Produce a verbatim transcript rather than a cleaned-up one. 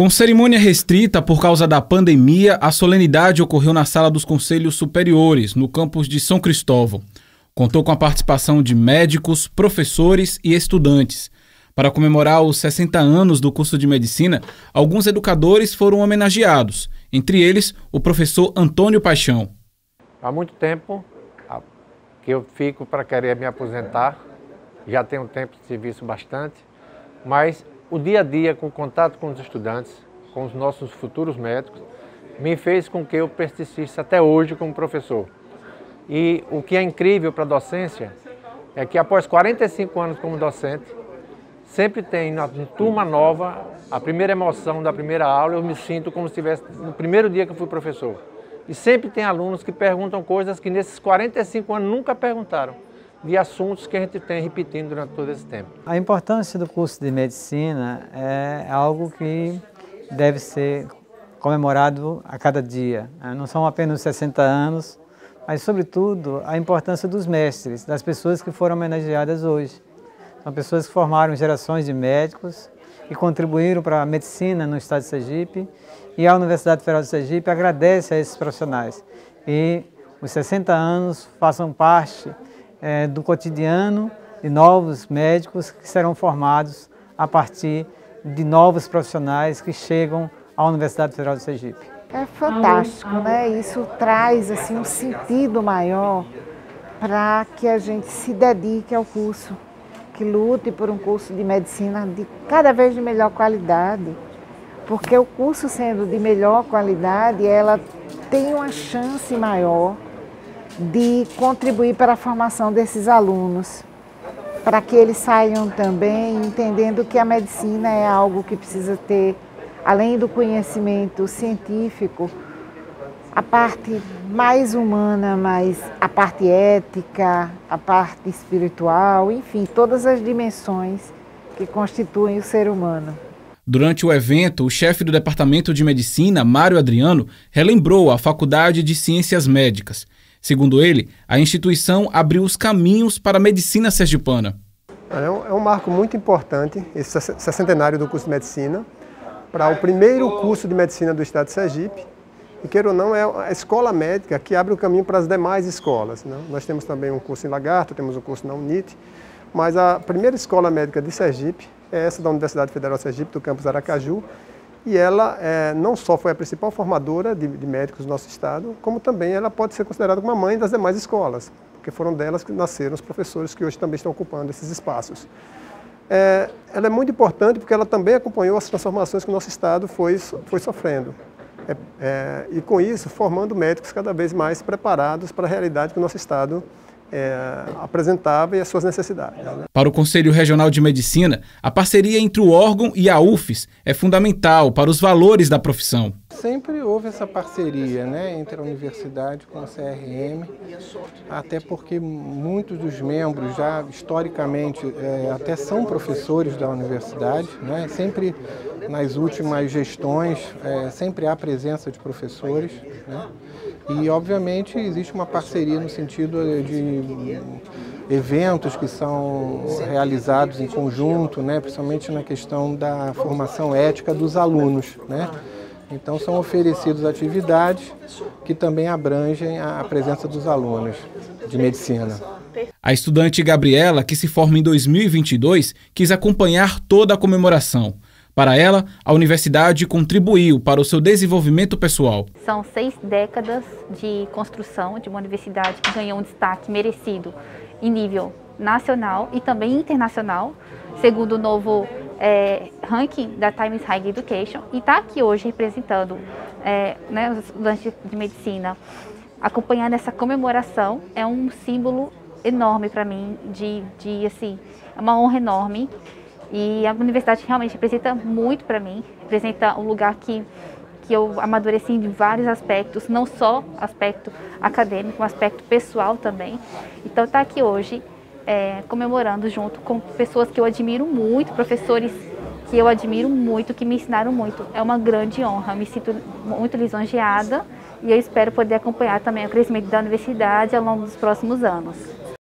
Com cerimônia restrita por causa da pandemia, a solenidade ocorreu na Sala dos Conselhos Superiores, no campus de São Cristóvão. Contou com a participação de médicos, professores e estudantes. Para comemorar os sessenta anos do curso de medicina, alguns educadores foram homenageados, entre eles o professor Antônio Paixão. Há muito tempo que eu fico para querer me aposentar, já tenho tempo de serviço bastante, mas o dia a dia, com o contato com os estudantes, com os nossos futuros médicos, me fez com que eu persistisse até hoje como professor. E o que é incrível para a docência é que após quarenta e cinco anos como docente, sempre tem na turma nova a primeira emoção da primeira aula, eu me sinto como se estivesse no primeiro dia que eu fui professor. E sempre tem alunos que perguntam coisas que nesses quarenta e cinco anos nunca perguntaram, de assuntos que a gente tem repetindo durante todo esse tempo. A importância do curso de medicina é algo que deve ser comemorado a cada dia. Não são apenas sessenta anos, mas, sobretudo, a importância dos mestres, das pessoas que foram homenageadas hoje. São pessoas que formaram gerações de médicos e contribuíram para a medicina no estado de Sergipe, e a Universidade Federal de Sergipe agradece a esses profissionais. E os sessenta anos façam parte do cotidiano de novos médicos que serão formados a partir de novos profissionais que chegam à Universidade Federal de Sergipe. É fantástico, né? Isso traz assim um sentido maior para que a gente se dedique ao curso, que lute por um curso de medicina de cada vez de melhor qualidade, porque o curso sendo de melhor qualidade, ela tem uma chance maior de contribuir para a formação desses alunos, para que eles saiam também entendendo que a medicina é algo que precisa ter, além do conhecimento científico, a parte mais humana, mas a parte ética, a parte espiritual, enfim, todas as dimensões que constituem o ser humano. Durante o evento, o chefe do Departamento de Medicina, Mário Adriano, relembrou a Faculdade de Ciências Médicas. Segundo ele, a instituição abriu os caminhos para a medicina sergipana. É um, é um marco muito importante, esse sessentenário do curso de medicina, para o primeiro curso de medicina do estado de Sergipe, e queira ou não, é a escola médica que abre o caminho para as demais escolas, né? Nós temos também um curso em Lagarto, temos um curso na U N I T, mas a primeira escola médica de Sergipe é essa da Universidade Federal de Sergipe, do campus Aracaju, e ela é, não só foi a principal formadora de, de médicos do nosso estado, como também ela pode ser considerada uma mãe das demais escolas, porque foram delas que nasceram os professores que hoje também estão ocupando esses espaços. É, ela é muito importante porque ela também acompanhou as transformações que o nosso estado foi, foi sofrendo. É, é, e com isso, formando médicos cada vez mais preparados para a realidade que o nosso estado É, apresentava e as suas necessidades. Né? Para o Conselho Regional de Medicina, a parceria entre o órgão e a U F E S é fundamental para os valores da profissão. Sempre houve essa parceria, né, entre a universidade com a C R M, até porque muitos dos membros já historicamente é, até são professores da universidade, né, sempre nas últimas gestões, é, sempre há presença de professores, né, e obviamente existe uma parceria no sentido de eventos que são realizados em conjunto, né, principalmente na questão da formação ética dos alunos, né? Então são oferecidas atividades que também abrangem a presença dos alunos de medicina. A estudante Gabriela, que se forma em dois mil e vinte e dois, quis acompanhar toda a comemoração. Para ela, a universidade contribuiu para o seu desenvolvimento pessoal. São seis décadas de construção de uma universidade que ganhou um destaque merecido em nível nacional e também internacional, segundo o novo é, ranking da Times Higher Education, e está aqui hoje representando é, né, os estudantes de medicina. Acompanhando essa comemoração é um símbolo enorme para mim, de, de assim, uma honra enorme. E a universidade realmente representa muito para mim, representa um lugar que, que eu amadureci em vários aspectos, não só aspecto acadêmico, mas aspecto pessoal também. Então estar aqui hoje é, comemorando junto com pessoas que eu admiro muito, professores que eu admiro muito, que me ensinaram muito, é uma grande honra, eu me sinto muito lisonjeada e eu espero poder acompanhar também o crescimento da universidade ao longo dos próximos anos.